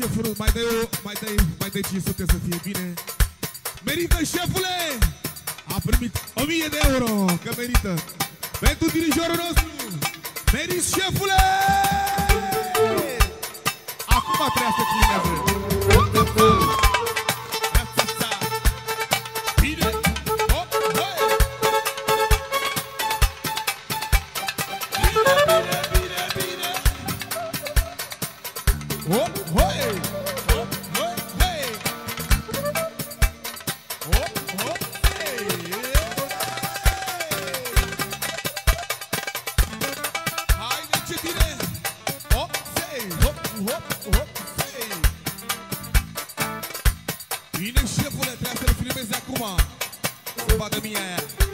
șeful, mai dai 500 să fie bine. Merită, șefule! A primit 1000 de euro, că merită. Pentru dirijorul nostru, meriți, șefule! Acum trebuie să climează. Bine! Hop, hoi! Bine, bine, bine, bine! Hop, hoi! Bine, șefule, trebuie să-l filmezi acum. Să-mi bagă mie aia.